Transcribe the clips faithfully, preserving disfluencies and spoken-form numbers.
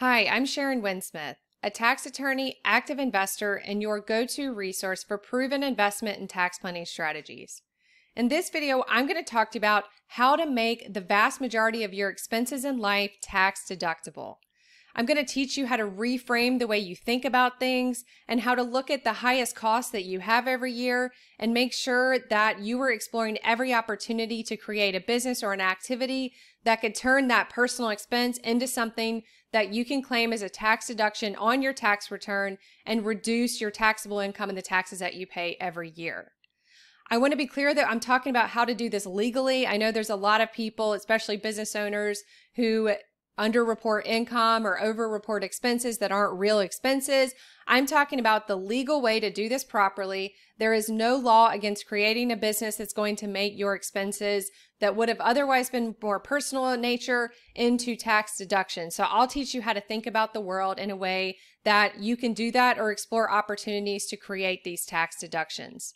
Hi, I'm Sharon Winsmith, a tax attorney, active investor, and your go-to resource for proven investment and tax planning strategies. In this video, I'm going to talk to you about how to make the vast majority of your expenses in life tax deductible. I'm going to teach you how to reframe the way you think about things and how to look at the highest costs that you have every year and make sure that you are exploring every opportunity to create a business or an activity that could turn that personal expense into something that you can claim as a tax deduction on your tax return and reduce your taxable income and the taxes that you pay every year. I want to be clear that I'm talking about how to do this legally. I know there's a lot of people, especially business owners, who underreport income or overreport expenses that aren't real expenses. I'm talking about the legal way to do this properly. There is no law against creating a business that's going to make your expenses that would have otherwise been more personal in nature into tax deduction. So I'll teach you how to think about the world in a way that you can do that or explore opportunities to create these tax deductions.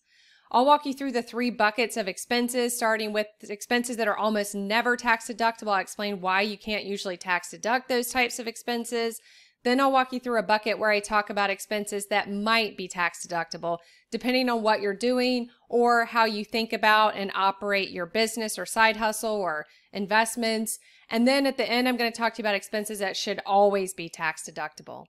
I'll walk you through the three buckets of expenses, starting with expenses that are almost never tax deductible. I'll explain why you can't usually tax deduct those types of expenses. Then I'll walk you through a bucket where I talk about expenses that might be tax deductible, depending on what you're doing or how you think about and operate your business or side hustle or investments. And then at the end, I'm going to talk to you about expenses that should always be tax deductible.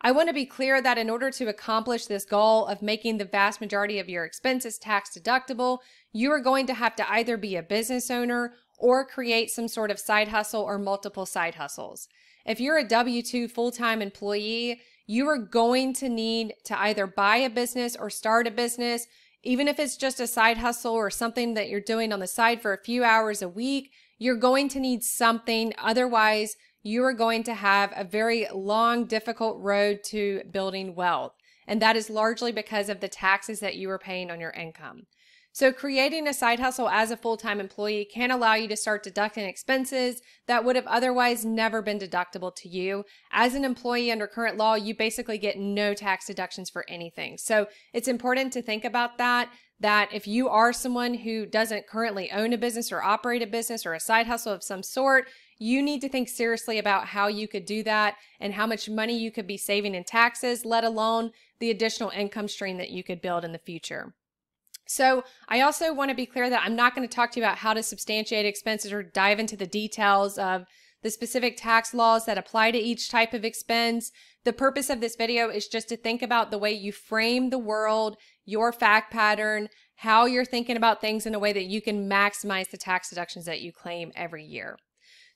I want to be clear that in order to accomplish this goal of making the vast majority of your expenses tax deductible, you are going to have to either be a business owner or create some sort of side hustle or multiple side hustles. If you're a W two full-time employee, you are going to need to either buy a business or start a business, even if it's just a side hustle or something that you're doing on the side for a few hours a week. You're going to need something, otherwise you are going to have a very long, difficult road to building wealth. And that is largely because of the taxes that you are paying on your income. So creating a side hustle as a full-time employee can allow you to start deducting expenses that would have otherwise never been deductible to you. As an employee under current law, you basically get no tax deductions for anything. So it's important to think about that, that if you are someone who doesn't currently own a business or operate a business or a side hustle of some sort, you need to think seriously about how you could do that and how much money you could be saving in taxes, let alone the additional income stream that you could build in the future. So I also want to be clear that I'm not going to talk to you about how to substantiate expenses or dive into the details of the specific tax laws that apply to each type of expense. The purpose of this video is just to think about the way you frame the world, your fact pattern, how you're thinking about things in a way that you can maximize the tax deductions that you claim every year.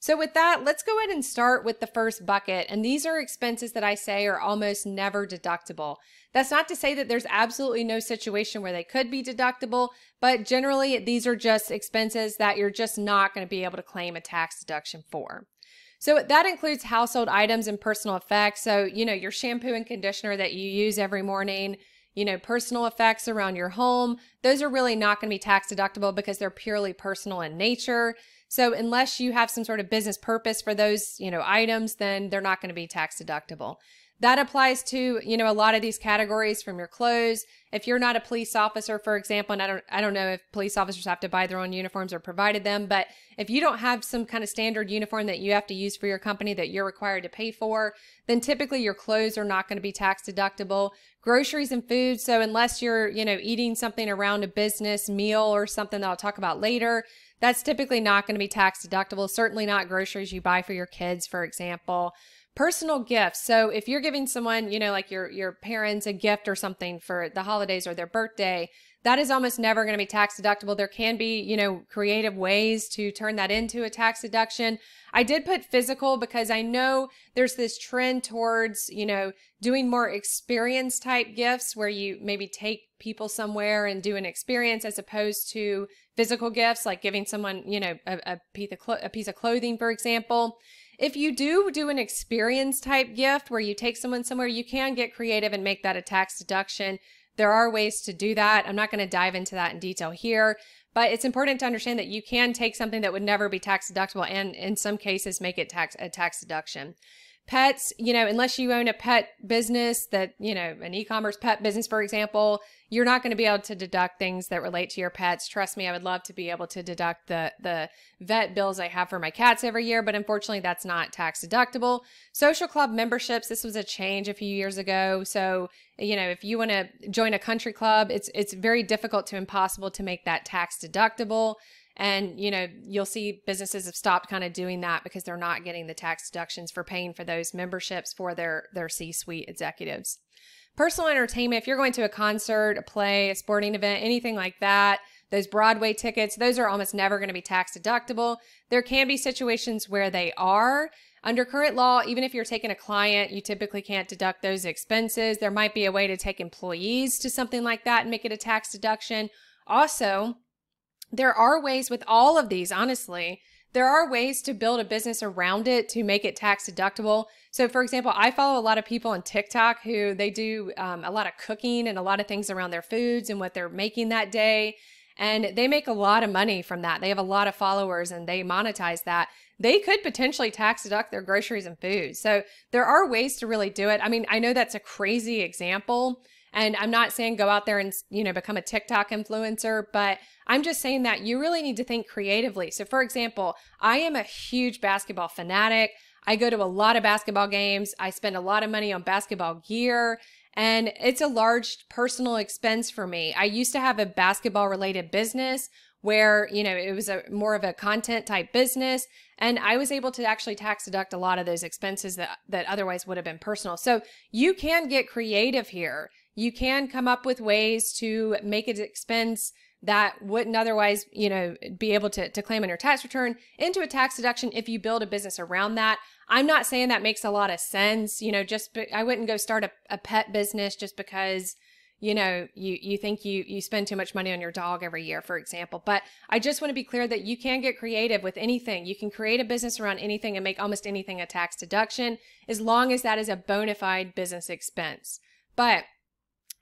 So with that, let's go ahead and start with the first bucket. And these are expenses that I say are almost never deductible. That's not to say that there's absolutely no situation where they could be deductible, but generally these are just expenses that you're just not going to be able to claim a tax deduction for. So that includes household items and personal effects. So, you know, your shampoo and conditioner that you use every morning, you know, personal effects around your home, those are really not going to be tax deductible because they're purely personal in nature. So unless you have some sort of business purpose for those, you know, items, then they're not going to be tax deductible. That applies to, you know, a lot of these categories, from your clothes. If you're not a police officer, for example, and I don't, I don't know if police officers have to buy their own uniforms or provided them, but if you don't have some kind of standard uniform that you have to use for your company that you're required to pay for, then typically your clothes are not going to be tax deductible. Groceries and food. So unless you're, you know, eating something around a business meal or something that I'll talk about later, that's typically not going to be tax deductible, certainly not groceries you buy for your kids, for example. Personal gifts. So if you're giving someone, you know, like your, your parents a gift or something for the holidays or their birthday, that is almost never going to be tax deductible. There can be, you know, creative ways to turn that into a tax deduction. I did put physical because I know there's this trend towards, you know, doing more experience type gifts where you maybe take people somewhere and do an experience as opposed to physical gifts, like giving someone, you know, a, a piece of clo- a piece of clothing, for example. If you do do an experience type gift where you take someone somewhere, you can get creative and make that a tax deduction. There are ways to do that. I'm not going to dive into that in detail here, but it's important to understand that you can take something that would never be tax deductible and in some cases make it tax a tax deduction. Pets, you know, unless you own a pet business that, you know, an e-commerce pet business, for example, you're not going to be able to deduct things that relate to your pets. Trust me, I would love to be able to deduct the, the vet bills I have for my cats every year, but unfortunately that's not tax deductible. Social club memberships, this was a change a few years ago. So, you know, if you want to join a country club, it's, it's very difficult to impossible to make that tax deductible. And, you know, you'll see businesses have stopped kind of doing that because they're not getting the tax deductions for paying for those memberships for their, their C-suite executives. Personal entertainment, if you're going to a concert, a play, a sporting event, anything like that, those Broadway tickets, those are almost never going to be tax deductible. There can be situations where they are. Under current law, even if you're taking a client, you typically can't deduct those expenses. There might be a way to take employees to something like that and make it a tax deduction. Also, there are ways with all of these, honestly, there are ways to build a business around it to make it tax deductible. So for example, I follow a lot of people on TikTok who they do um, a lot of cooking and a lot of things around their foods and what they're making that day. And they make a lot of money from that. They have a lot of followers and they monetize that. They could potentially tax deduct their groceries and food. So there are ways to really do it. I mean, I know that's a crazy example. And I'm not saying go out there and, you know, become a TikTok influencer, but I'm just saying that you really need to think creatively. So for example, I am a huge basketball fanatic. I go to a lot of basketball games. I spend a lot of money on basketball gear, and it's a large personal expense for me. I used to have a basketball related business where, you know, it was a more of a content type business, and I was able to actually tax deduct a lot of those expenses that, that otherwise would have been personal. So you can get creative here. You can come up with ways to make an expense that wouldn't otherwise, you know, be able to, to claim on your tax return into a tax deduction if you build a business around that. I'm not saying that makes a lot of sense. You know, just, I wouldn't go start a, a pet business just because, you know, you, you think you, you spend too much money on your dog every year, for example. But I just want to be clear that you can get creative with anything. You can create a business around anything and make almost anything a tax deduction as long as that is a bona fide business expense. But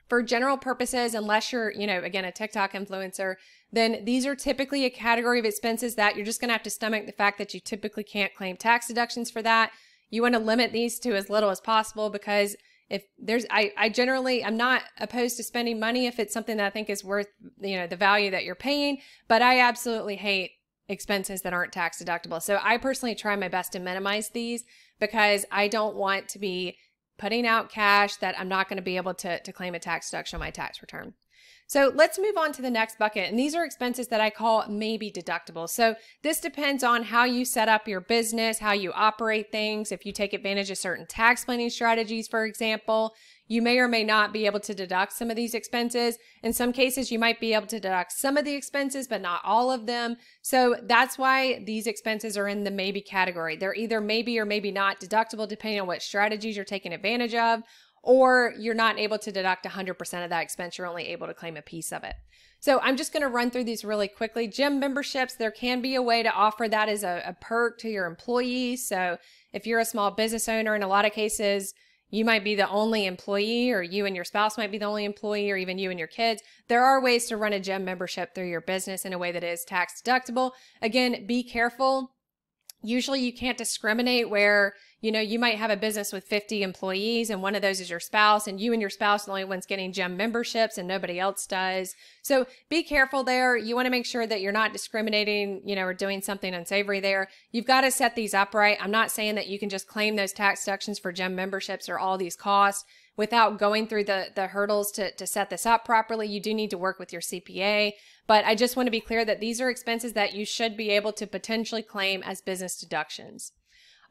for general purposes, unless you're, you know, again, a TikTok influencer, then these are typically a category of expenses that you're just going to have to stomach the fact that you typically can't claim tax deductions for that. You want to limit these to as little as possible because if there's, I, I generally, I'm not opposed to spending money if it's something that I think is worth, you know, the value that you're paying, but I absolutely hate expenses that aren't tax deductible. So I personally try my best to minimize these because I don't want to be putting out cash that I'm not going to be able to, to claim a tax deduction on my tax return. So let's move on to the next bucket. And these are expenses that I call maybe deductible. So this depends on how you set up your business, how you operate things. If you take advantage of certain tax planning strategies, for example, you may or may not be able to deduct some of these expenses. In some cases, you might be able to deduct some of the expenses, but not all of them. So that's why these expenses are in the maybe category. They're either maybe or maybe not deductible, depending on what strategies you're taking advantage of, or you're not able to deduct one hundred percent of that expense. You're only able to claim a piece of it. So I'm just going to run through these really quickly. Gym memberships, there can be a way to offer that as a, a perk to your employees. So if you're a small business owner, in a lot of cases, you might be the only employee, or you and your spouse might be the only employee, or even you and your kids. There are ways to run a gym membership through your business in a way that is tax deductible. Again, be careful. Usually you can't discriminate where, you know, you might have a business with fifty employees and one of those is your spouse, and you and your spouse are the only ones getting gym memberships and nobody else does. So be careful there. You want to make sure that you're not discriminating, you know, or doing something unsavory there. You've got to set these up right. I'm not saying that you can just claim those tax deductions for gym memberships or all these costs without going through the, the hurdles to, to set this up properly. You do need to work with your C P A, but I just want to be clear that these are expenses that you should be able to potentially claim as business deductions.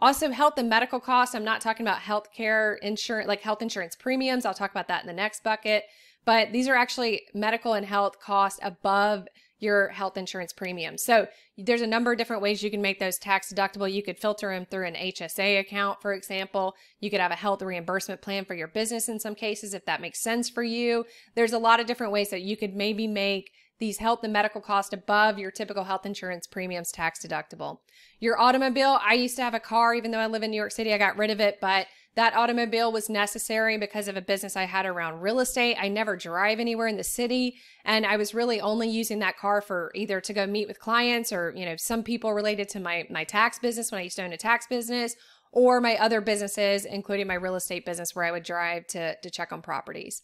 Also, health and medical costs. I'm not talking about healthcare insurance, like health insurance premiums. I'll talk about that in the next bucket, but these are actually medical and health costs above your health insurance premium. So there's a number of different ways you can make those tax deductible. You could filter them through an H S A account, for example. You could have a health reimbursement plan for your business in some cases, if that makes sense for you. There's a lot of different ways that you could maybe make these health and medical costs above your typical health insurance premiums tax deductible. Your automobile, I used to have a car, even though I live in New York City, I got rid of it, but that automobile was necessary because of a business I had around real estate. I never drive anywhere in the city, and I was really only using that car for either to go meet with clients or, you know, some people related to my, my tax business when I used to own a tax business, or my other businesses, including my real estate business where I would drive to, to check on properties.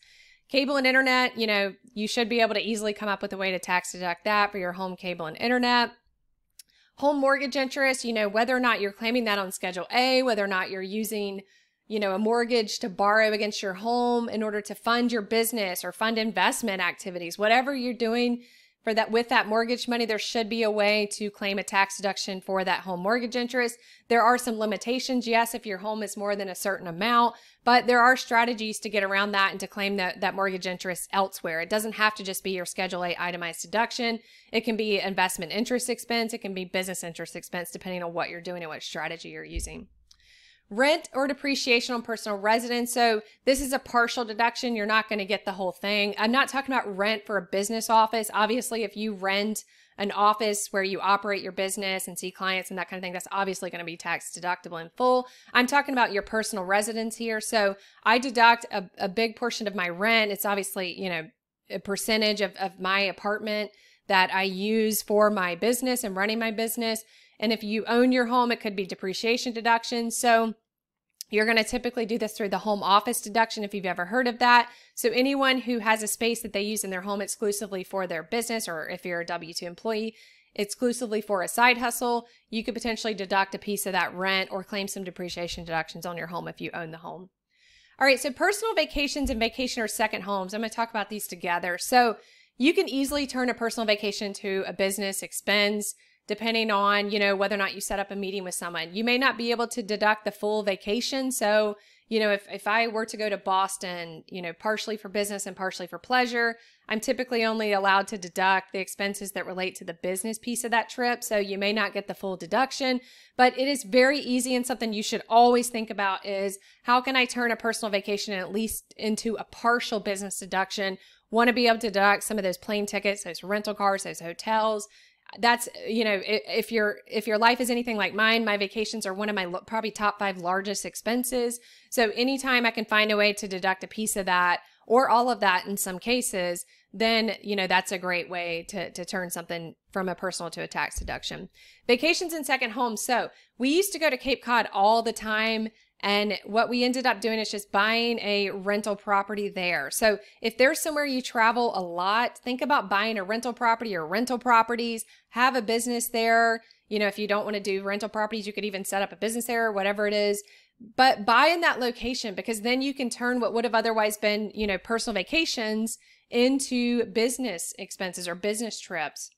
Cable and internet, you know, you should be able to easily come up with a way to tax deduct that for your home cable and internet. Home mortgage interest, you know, whether or not you're claiming that on Schedule A, whether or not you're using, you know, a mortgage to borrow against your home in order to fund your business or fund investment activities, whatever you're doing for that with that mortgage money, there should be a way to claim a tax deduction for that home mortgage interest. There are some limitations, yes, if your home is more than a certain amount, but there are strategies to get around that and to claim that, that mortgage interest elsewhere. It doesn't have to just be your Schedule A itemized deduction. It can be investment interest expense. It can be business interest expense, depending on what you're doing and what strategy you're using. Rent or depreciation on personal residence. So this is a partial deduction. You're not going to get the whole thing. I'm not talking about rent for a business office. Obviously, if you rent an office where you operate your business and see clients and that kind of thing, that's obviously going to be tax deductible in full. I'm talking about your personal residence here. So I deduct a, a big portion of my rent. It's obviously, you know, a percentage of, of my apartment that I use for my business and running my business. And if you own your home, it could be depreciation deductions. So you're going to typically do this through the home office deduction if you've ever heard of that. So anyone who has a space that they use in their home exclusively for their business, or if you're a W two employee, exclusively for a side hustle, you could potentially deduct a piece of that rent or claim some depreciation deductions on your home if you own the home. All right, so personal vacations and vacation or second homes. I'm going to talk about these together. So you can easily turn a personal vacation to a business expense, depending on, you know, whether or not you set up a meeting with someone. You may not be able to deduct the full vacation. So, you know, if, if I were to go to Boston, you know, partially for business and partially for pleasure, I'm typically only allowed to deduct the expenses that relate to the business piece of that trip. So you may not get the full deduction, but it is very easy, and something you should always think about is, how can I turn a personal vacation at least into a partial business deduction? Want to be able to deduct some of those plane tickets, those rental cars, those hotels. That's, you know, if your if your life is anything like mine, my vacations are one of my probably top five largest expenses. So anytime I can find a way to deduct a piece of that or all of that in some cases, then, you know, that's a great way to, to turn something from a personal to a tax deduction. Vacations and second homes. So we used to go to Cape Cod all the time. And what we ended up doing is just buying a rental property there. So if there's somewhere you travel a lot, think about buying a rental property or rental properties, have a business there. You know, if you don't want to do rental properties, you could even set up a business there or whatever it is. But buy in that location, because then you can turn what would have otherwise been, you know, personal vacations into business expenses or business trips.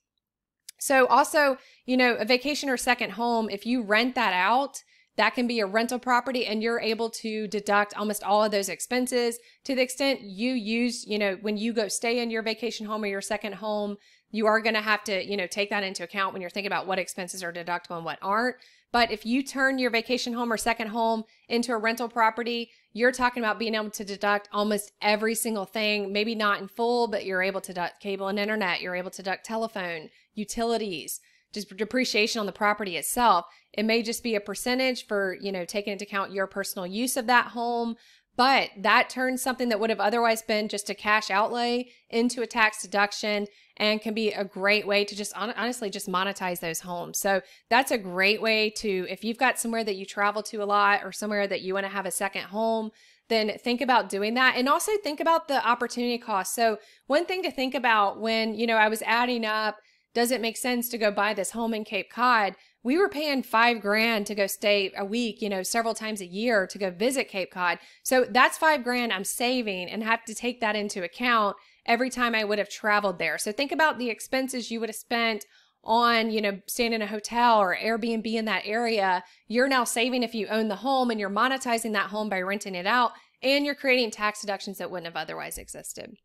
So also, you know, a vacation or second home, if you rent that out, that can be a rental property, and you're able to deduct almost all of those expenses to the extent you use, you know, when you go stay in your vacation home or your second home, you are going to have to, you know, take that into account when you're thinking about what expenses are deductible and what aren't. But if you turn your vacation home or second home into a rental property, you're talking about being able to deduct almost every single thing, maybe not in full, but you're able to deduct cable and internet, you're able to deduct telephone, utilities, just depreciation on the property itself. It may just be a percentage for, you know, taking into account your personal use of that home, but that turns something that would have otherwise been just a cash outlay into a tax deduction, and can be a great way to just honestly just monetize those homes. So that's a great way to, if you've got somewhere that you travel to a lot or somewhere that you want to have a second home, then think about doing that. And also think about the opportunity cost. So one thing to think about when, you know, I was adding up, does it make sense to go buy this home in Cape Cod? We were paying five grand to go stay a week, you know, several times a year to go visit Cape Cod. So that's five grand I'm saving, and have to take that into account every time I would have traveled there. So think about the expenses you would have spent on, you know, staying in a hotel or Airbnb in that area. You're now saving if you own the home, and you're monetizing that home by renting it out, and you're creating tax deductions that wouldn't have otherwise existed.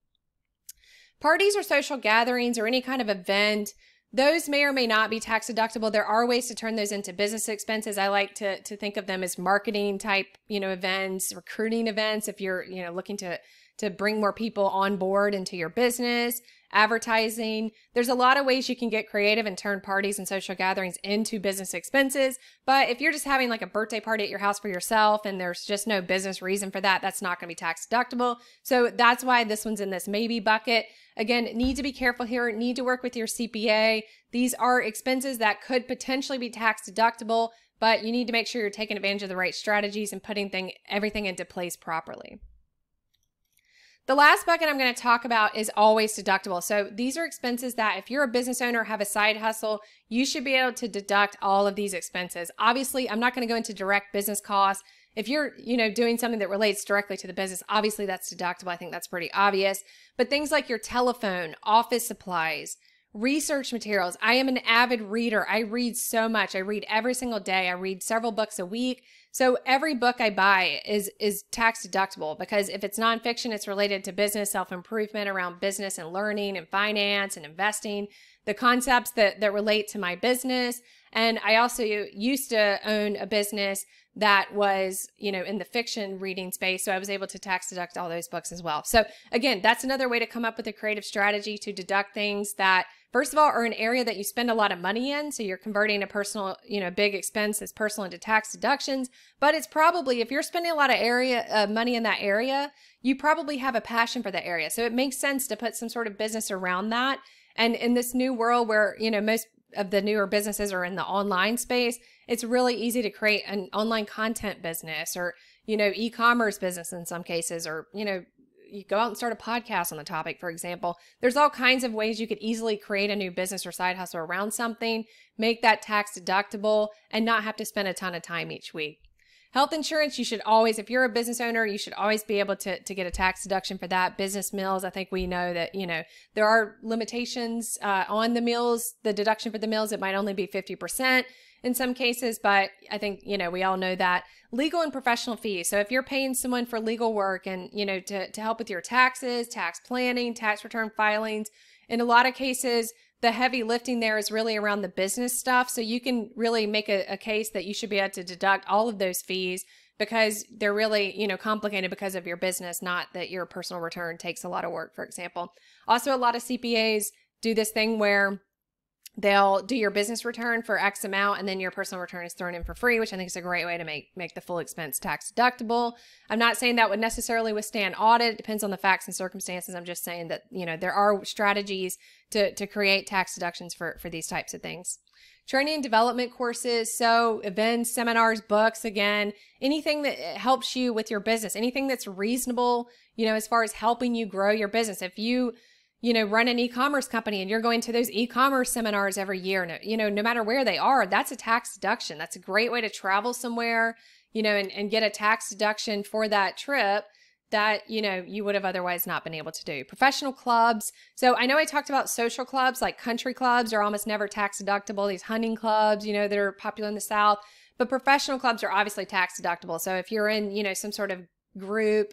Parties or social gatherings or any kind of event, those may or may not be tax deductible. There are ways to turn those into business expenses. I like to, to think of them as marketing type, you know, events, recruiting events. If you're, you know, looking to, to bring more people on board into your business, advertising, there's a lot of ways you can get creative and turn parties and social gatherings into business expenses. But if you're just having like a birthday party at your house for yourself and there's just no business reason for that, that's not going to be tax deductible. So that's why this one's in this maybe bucket. Again, need to be careful here, need to work with your C P A. These are expenses that could potentially be tax deductible, but you need to make sure you're taking advantage of the right strategies and putting thing, everything into place properly. The last bucket I'm going to talk about is always deductible. So these are expenses that if you're a business owner, have a side hustle, you should be able to deduct all of these expenses. Obviously, I'm not going to go into direct business costs. If you're, you know, doing something that relates directly to the business, obviously that's deductible. I think that's pretty obvious. But things like your telephone, office supplies, research materials. I am an avid reader. I read so much. I read every single day. I read several books a week. So every book I buy is is tax deductible, because if it's nonfiction, it's related to business, self-improvement around business and learning and finance and investing, the concepts that, that relate to my business. And I also used to own a business that was, you know, in the fiction reading space. So I was able to tax deduct all those books as well. So again, that's another way to come up with a creative strategy to deduct things that, first of all, are an area that you spend a lot of money in. So you're converting a personal, you know, big expense as personal into tax deductions. But it's probably, if you're spending a lot of area uh, money in that area, you probably have a passion for that area. So it makes sense to put some sort of business around that. And in this new world where, you know, most of the newer businesses are in the online space, it's really easy to create an online content business or, you know, e-commerce business in some cases, or, you know, you go out and start a podcast on the topic, for example. There's all kinds of ways you could easily create a new business or side hustle around something, make that tax deductible, and not have to spend a ton of time each week. Health insurance, you should always, if you're a business owner, you should always be able to, to get a tax deduction for that. Business meals, I think we know that, you know, there are limitations uh, on the meals, the deduction for the meals. It might only be fifty percent in some cases, but I think, you know, we all know that. Legal and professional fees. So if you're paying someone for legal work and, you know, to, to help with your taxes, tax planning, tax return filings, in a lot of cases, the heavy lifting there is really around the business stuff. So you can really make a, a case that you should be able to deduct all of those fees, because they're really, you know, complicated because of your business, not that your personal return takes a lot of work, for example. Also, a lot of C P As do this thing where they'll do your business return for X amount, and then your personal return is thrown in for free, which I think is a great way to make, make the full expense tax deductible. I'm not saying that would necessarily withstand audit. It depends on the facts and circumstances. I'm just saying that, you know, there are strategies To, to create tax deductions for, for these types of things. Training and development courses, so events, seminars, books, again, anything that helps you with your business, anything that's reasonable, you know, as far as helping you grow your business. If you, you know, run an e-commerce company and you're going to those e-commerce seminars every year, you know, no matter where they are, that's a tax deduction. That's a great way to travel somewhere, you know, and, and get a tax deduction for that trip that, you know, you would have otherwise not been able to do. Professional clubs. So I know I talked about social clubs, like country clubs are almost never tax deductible. These hunting clubs, you know, that are popular in the South, but professional clubs are obviously tax deductible. So if you're in, you know, some sort of group,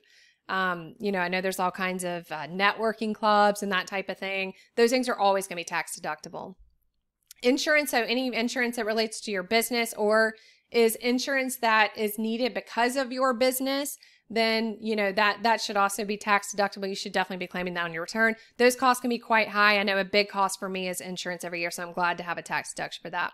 um, you know, I know there's all kinds of uh, networking clubs and that type of thing. Those things are always going to be tax deductible. Insurance. So any insurance that relates to your business or is insurance that is needed because of your business, then, you know, that, that should also be tax deductible. You should definitely be claiming that on your return. Those costs can be quite high. I know a big cost for me is insurance every year, so I'm glad to have a tax deduction for that.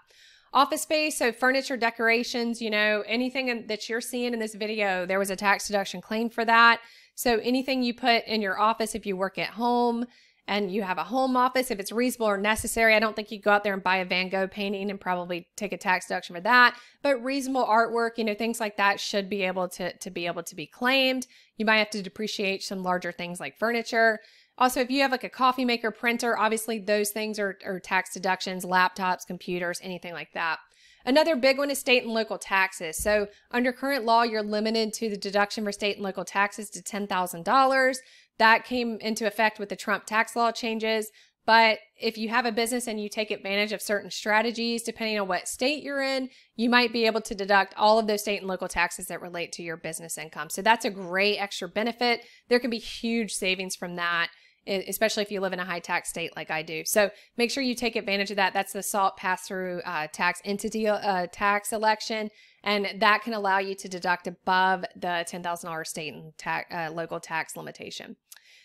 Office space, so furniture, decorations, you know, anything that you're seeing in this video, there was a tax deduction claim for that. So anything you put in your office, if you work at home and you have a home office, if it's reasonable or necessary, I don't think you go out there and buy a Van Gogh painting and probably take a tax deduction for that, but reasonable artwork, you know, things like that should be able to, to be able to be claimed. You might have to depreciate some larger things like furniture. Also, if you have like a coffee maker, printer, obviously those things are, are tax deductions, laptops, computers, anything like that. Another big one is state and local taxes. So under current law, you're limited to the deduction for state and local taxes to ten thousand dollars. That came into effect with the Trump tax law changes. But if you have a business and you take advantage of certain strategies, depending on what state you're in, you might be able to deduct all of those state and local taxes that relate to your business income. So that's a great extra benefit. There can be huge savings from that, especially if you live in a high tax state like I do. So make sure you take advantage of that. That's the SALT pass-through uh, tax entity uh, tax election, and that can allow you to deduct above the ten thousand dollars state and ta uh, local tax limitation.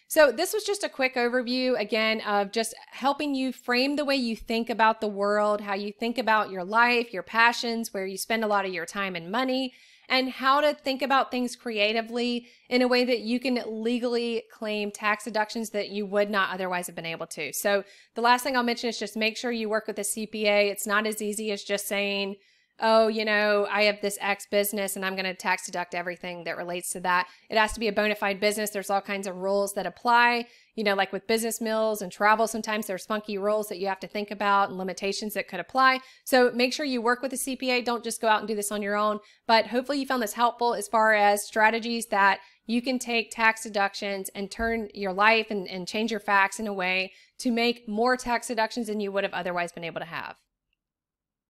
So this was just a quick overview, again, of just helping you frame the way you think about the world, how you think about your life, your passions, where you spend a lot of your time and money, and how to think about things creatively in a way that you can legally claim tax deductions that you would not otherwise have been able to. So the last thing I'll mention is just make sure you work with a C P A. It's not as easy as just saying, oh, you know, I have this X business and I'm going to tax deduct everything that relates to that. It has to be a bona fide business. There's all kinds of rules that apply, you know, like with business meals and travel, sometimes there's funky rules that you have to think about and limitations that could apply. So make sure you work with a C P A. Don't just go out and do this on your own, but hopefully you found this helpful as far as strategies that you can take tax deductions and turn your life and, and change your facts in a way to make more tax deductions than you would have otherwise been able to have.